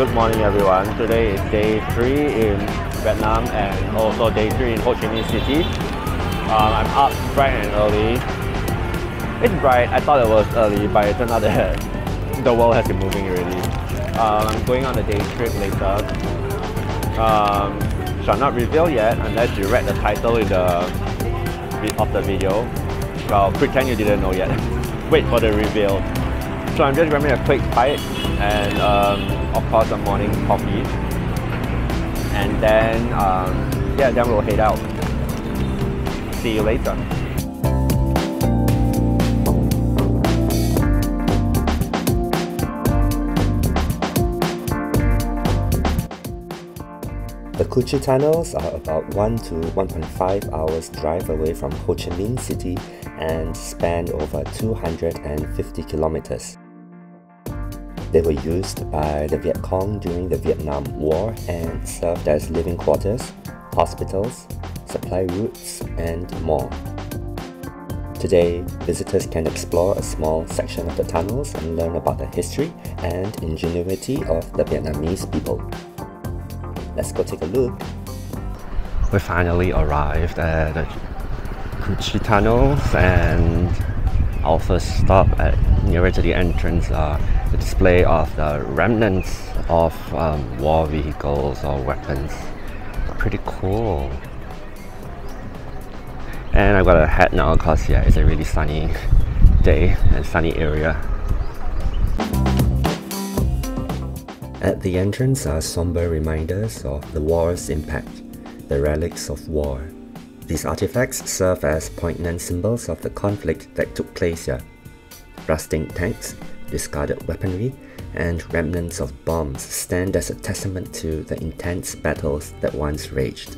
Good morning everyone. Today is day 3 in Vietnam and also day 3 in Ho Chi Minh City. I'm up bright and early. It's bright, I thought it was early, but it turned out that the world has been moving already. I'm going on a day trip later. Shall not reveal yet unless you read the title of the video. Well, pretend you didn't know yet. Wait for the reveal. So I'm just grabbing a quick bite and of course a morning coffee, and then then we'll head out. See you later. The Cu Chi Tunnels are about 1 to 1.5 hours drive away from Ho Chi Minh City and span over 250 kilometers. They were used by the Viet Cong during the Vietnam War and served as living quarters, hospitals, supply routes, and more. Today, visitors can explore a small section of the tunnels and learn about the history and ingenuity of the Vietnamese people. Let's go take a look. We finally arrived at the Cu Chi Tunnels, and our first stop at nearer to the entrance are the display of the remnants of war vehicles or weapons. Pretty cool. And I've got a hat now because yeah, it's a really sunny day and sunny area. At the entrance are somber reminders of the war's impact, the relics of war. These artifacts serve as poignant symbols of the conflict that took place here. Rusting tanks, discarded weaponry, and remnants of bombs stand as a testament to the intense battles that once raged.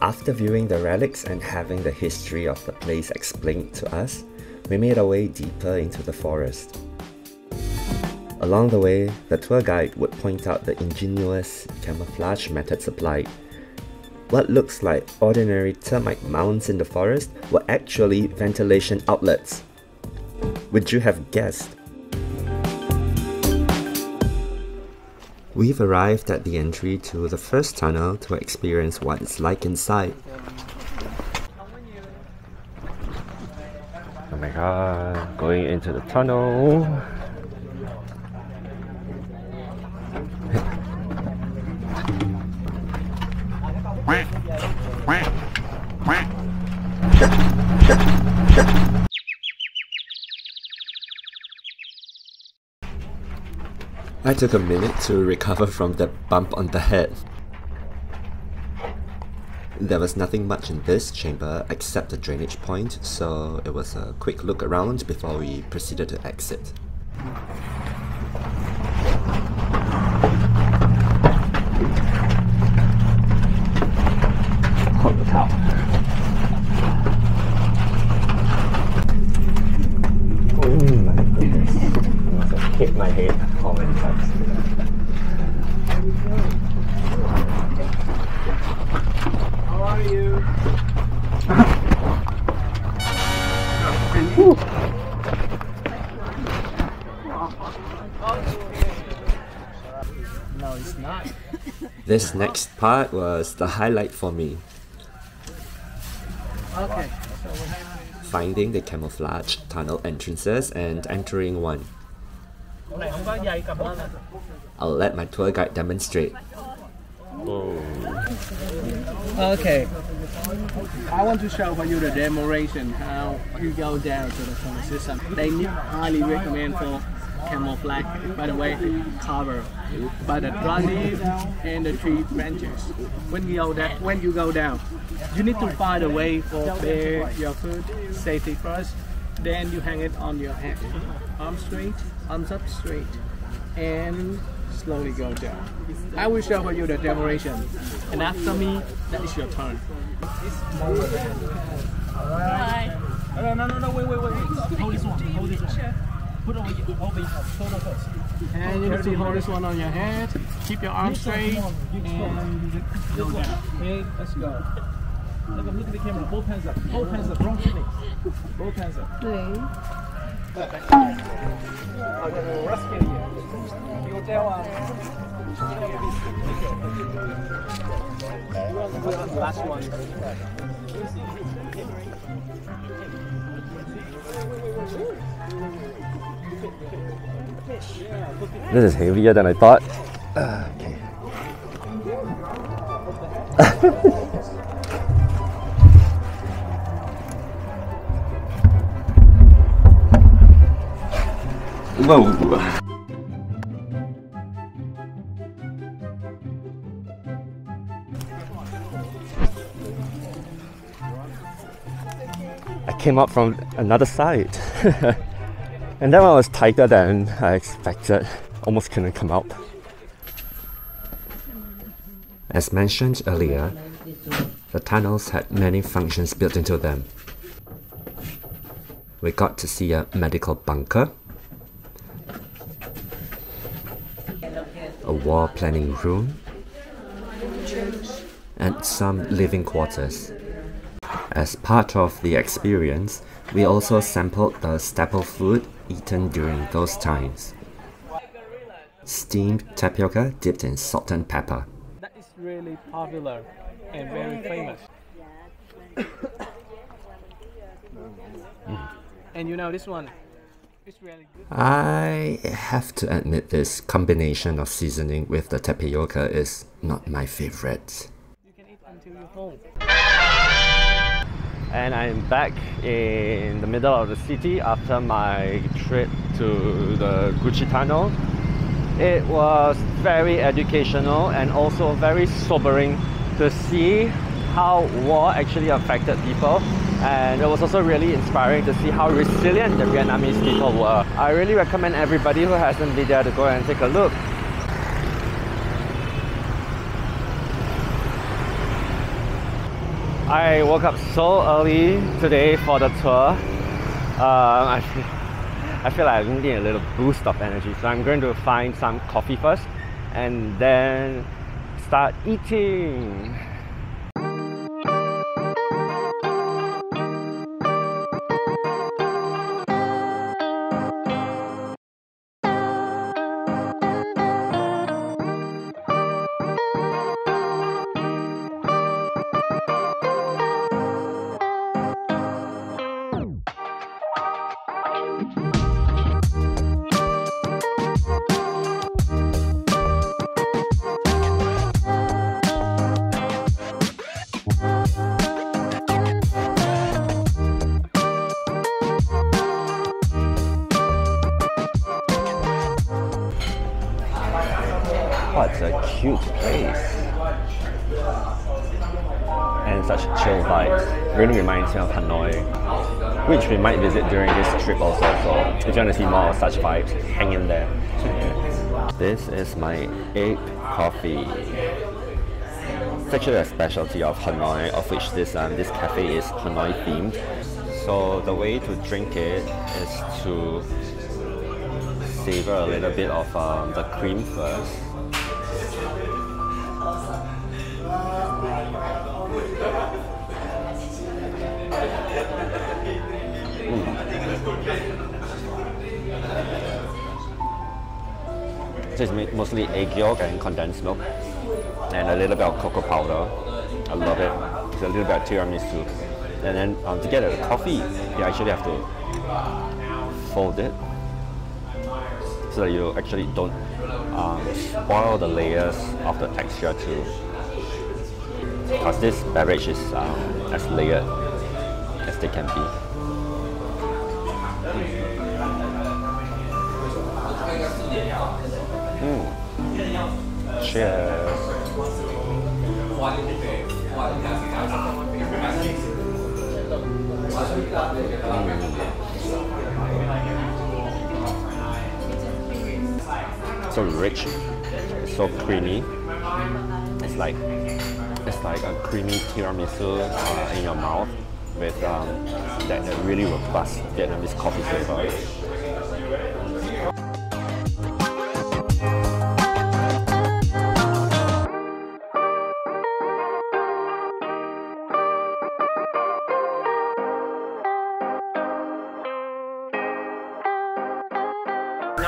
After viewing the relics and having the history of the place explained to us, we made our way deeper into the forest. Along the way, the tour guide would point out the ingenious camouflage methods applied. What looks like ordinary termite mounds in the forest were actually ventilation outlets. Would you have guessed? We've arrived at the entry to the first tunnel to experience what it's like inside. Oh my god, going into the tunnel. I took a minute to recover from that bump on the head. There was nothing much in this chamber except the drainage point, so it was a quick look around before we proceeded to exit. Hit my head how many times. How are you? No, it's not. This next part was the highlight for me. Okay. Finding the camouflage tunnel entrances and entering one. I'll let my tour guide demonstrate. Whoa. Okay, I want to show for you the demonstration how you go down to the tunnel system. They highly recommend for camouflage, by the way, cover by the dry leaves and the tree branches. When you go down, you need to find a way for bear your food, safety first. Then you hang it on your head, arm straight, arms up straight, and slowly go down. I will show you the demonstration, and after me, that is your turn. Alright. No, wait. Hold this one, Put it over your shoulder first. And you can see, hold this one on your head. Keep your arms straight. And go down. Okay, let's go. Look at the camera. Both hands up. Both hands up. Wrong place. Both hands up. Last one. This is heavier than I thought. Okay. Whoa. I came up from another side and that one was tighter than I expected. Almost couldn't come out. As mentioned earlier, the tunnels had many functions built into them. We got to see a medical bunker, a war planning room, and some living quarters. As part of the experience, we also sampled the staple food eaten during those times. Steamed tapioca dipped in salt and pepper. That is really popular and very famous. And you know this one. I have to admit this combination of seasoning with the tapioca is not my favorite. You can eat until you're home. And I'm back in the middle of the city after my trip to the Cu Chi Tunnel. It was very educational and also very sobering to see how war actually affected people. And it was also really inspiring to see how resilient the Vietnamese people were. I really recommend everybody who hasn't been there to go and take a look. I woke up so early today for the tour. I feel like I need a little boost of energy, so I'm going to find some coffee first and then start eating. It's a cute place and such chill vibes. Really reminds me of Hanoi, which we might visit during this trip also, so if you want to see more of such vibes, hang in there. This is my egg coffee. It's actually a specialty of Hanoi, of which this cafe is Hanoi themed. So the way to drink it is to savor a little bit of the cream first. This is mostly egg yolk and condensed milk and a little bit of cocoa powder. I love it. It's a little bit of tiramisu. And then to get a coffee, you actually have to fold it so that you actually don't spoil the layers of the texture too. Because this beverage is as layered as they can be. Cheers. so rich, it's so creamy. It's like a creamy tiramisu in your mouth with that really robust Vietnamese coffee flavor.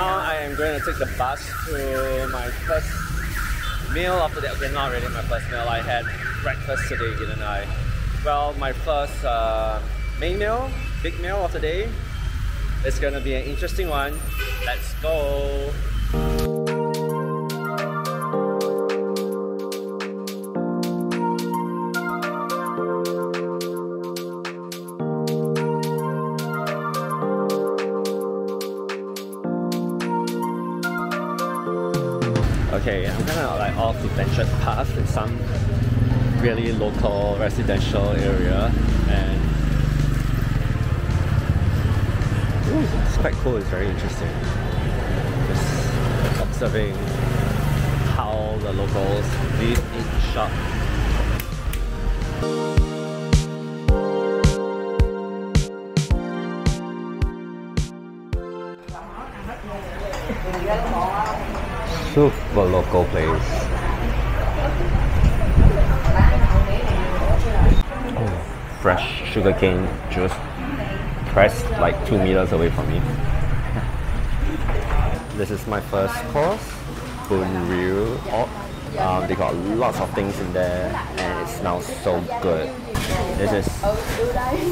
Now I am going to take the bus to my first meal after that. Okay, not really my first meal. I had breakfast today, didn't I? Well, my first main meal, big meal of the day. It's going to be an interesting one. Let's go! Okay, I'm gonna like off the venture path in some really local residential area, and ooh, it's quite cool, it's very interesting. Just observing how the locals live in shop. Super local place. Oh, fresh sugarcane juice pressed like 2 meters away from me. This is my first course, Bun Ryu. They got lots of things in there and it smells so good. This is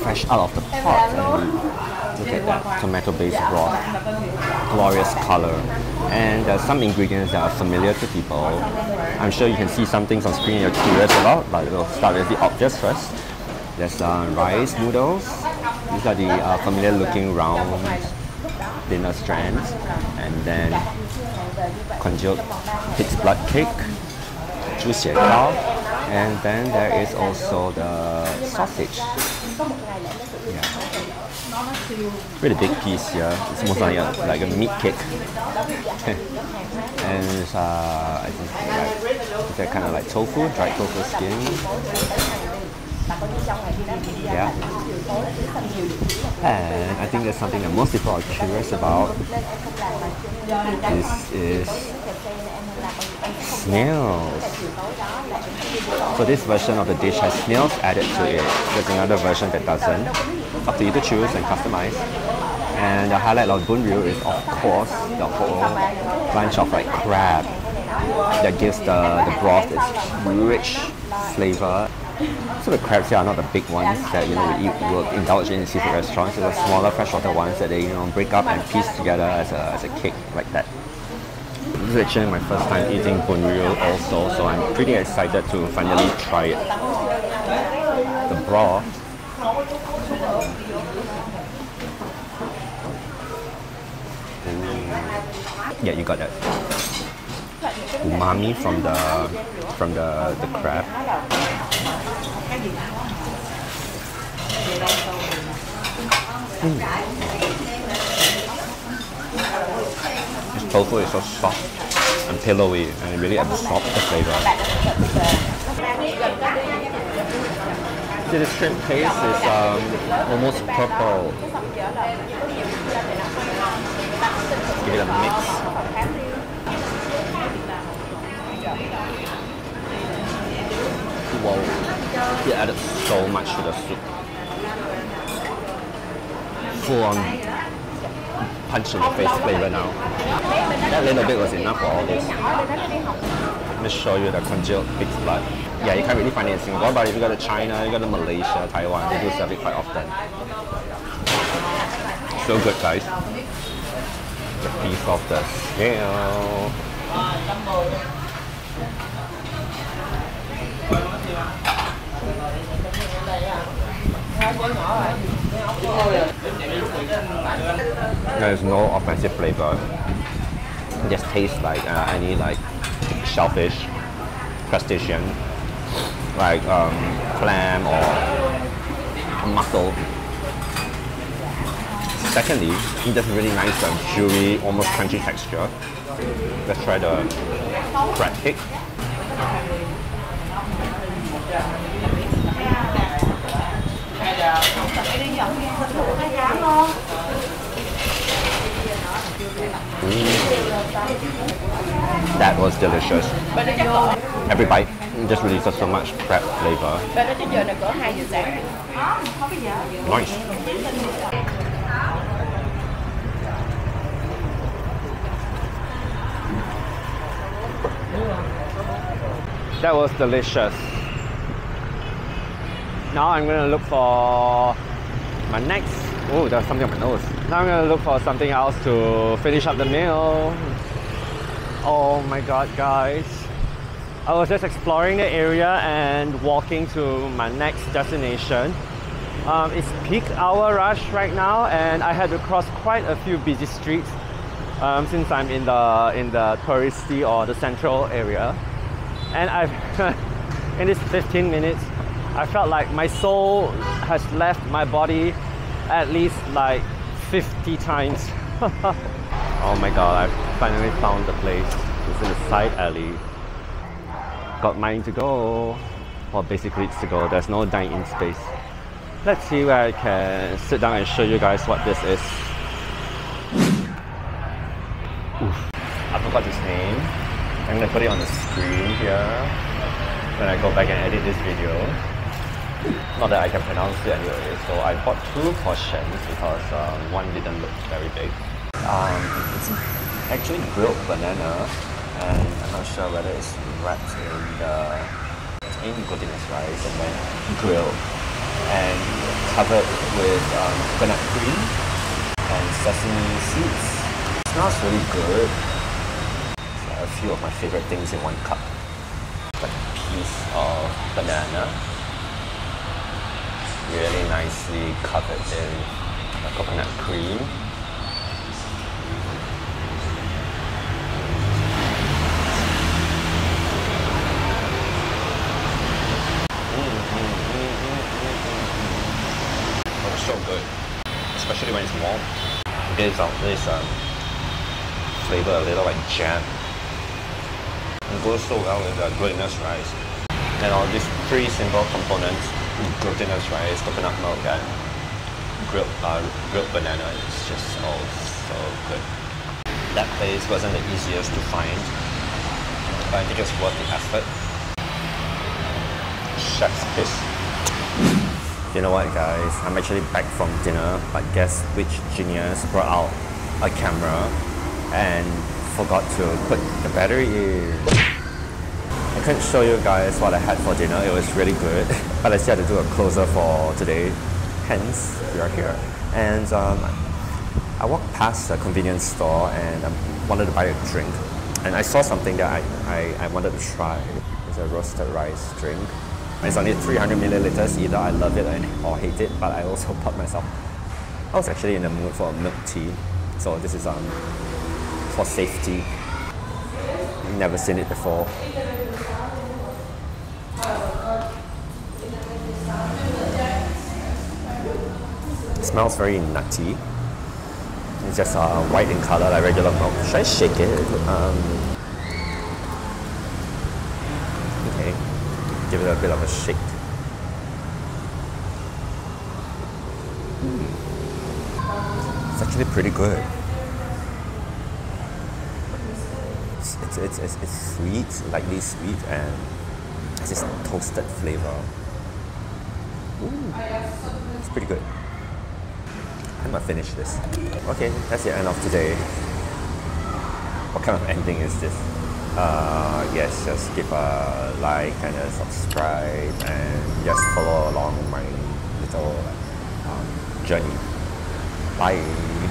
fresh out of the pot. And look at that tomato based broth, glorious color. And there's some ingredients that are familiar to people. I'm sure you can see some things on screen you're curious about, but we'll start with the obvious first. There's rice noodles. These are the familiar looking round dinner strands. And then congealed pig's blood cake, Chu Xie Gao, and then there is also the sausage. Yeah. Really big piece here. It's almost like a meat cake. And it's, I think they're kind of like tofu, dried tofu skin. Yeah. And I think that's something that most people are curious about. This is snails. So this version of the dish has snails added to it. There's another version that doesn't. Up to you to choose and customize. And the highlight of Bun Ryu is of course the whole bunch of like crab that gives the broth its rich flavor. So the crabs here are not the big ones that we will indulge in seafood restaurants. They're the smaller freshwater ones that they break up and piece together as a cake like that. This is actually my first time eating Bun Ryu also, so I'm pretty excited to finally try it. The broth. Yeah, you got that umami from the crab. This tofu is so soft and pillowy, and it really absorbs the flavor. So the shrimp paste is almost purple. Let's give it a mix. Wow, he added so much to the soup. Full on punch in the face flavor now. That little bit was enough for all this. Let me show you the congealed pig's blood. Yeah, you can't really find it in Singapore, but if you go to China, you go to Malaysia, Taiwan, they do serve it quite often. So good, guys. The piece of the snail. There is no offensive flavor. It just tastes like any like shellfish, crustacean, like clam or mussel. Secondly, it has a really nice, chewy, almost crunchy texture. Let's try the crab cake. That was delicious. Every bite just releases so much crab flavor. Nice. That was delicious. Now I'm going to look for my next... Oh, there's something on my nose. Now I'm going to look for something else to finish up the meal. Oh my god, guys. I was just exploring the area and walking to my next destination. It's peak hour rush right now and I had to cross quite a few busy streets since I'm in the touristy or the central area. And I've... in this 15 minutes, I felt like my soul has left my body at least like 50 times. Oh my god, I finally found the place. It's in a side alley. Got mine to go. Well, basically it's to go. There's no dine-in space. Let's see where I can sit down and show you guys what this is. Oof. I forgot his name. I'm gonna put it on the screen here when I go back and edit this video. Not that I can pronounce it anyway, so I bought two portions because one didn't look very big. It's actually grilled banana, and I'm not sure whether it's wrapped in glutinous rice and then grilled and covered with coconut cream and sesame seeds. It smells really good. It's a few of my favorite things in one cup. Like a piece of banana, really nicely covered in coconut cream. Oh, it's so good, especially when it's warm. It gives out this flavor a little like jam. It goes so well with the glutinous rice. And all these three simple components, glutinous rice, coconut milk and grilled banana, it's just all so good. That place wasn't the easiest to find, but I think it's worth the effort. Chef's kiss. You know what, guys, I'm actually back from dinner, but guess which genius brought out a camera and forgot to put the battery in. I couldn't show you guys what I had for dinner, it was really good. But I still had to do a closer for today, hence we are here. And I walked past a convenience store and I wanted to buy a drink. And I saw something that I wanted to try. It's a roasted rice drink. It's only 300 milliliters, either I love it or hate it, but I also bought myself. I was actually in the mood for a milk tea, so this is for safety. Never seen it before. It smells very nutty. It's just white in color like regular milk. Should I shake it? Okay, give it a bit of a shake. It's actually pretty good. It's sweet, lightly sweet, and it's just toasted flavor. Ooh, it's pretty good. I'm gonna finish this. Okay, that's the end of today. What kind of ending is this? Yes, just give a like and a subscribe and just follow along my little journey. Bye.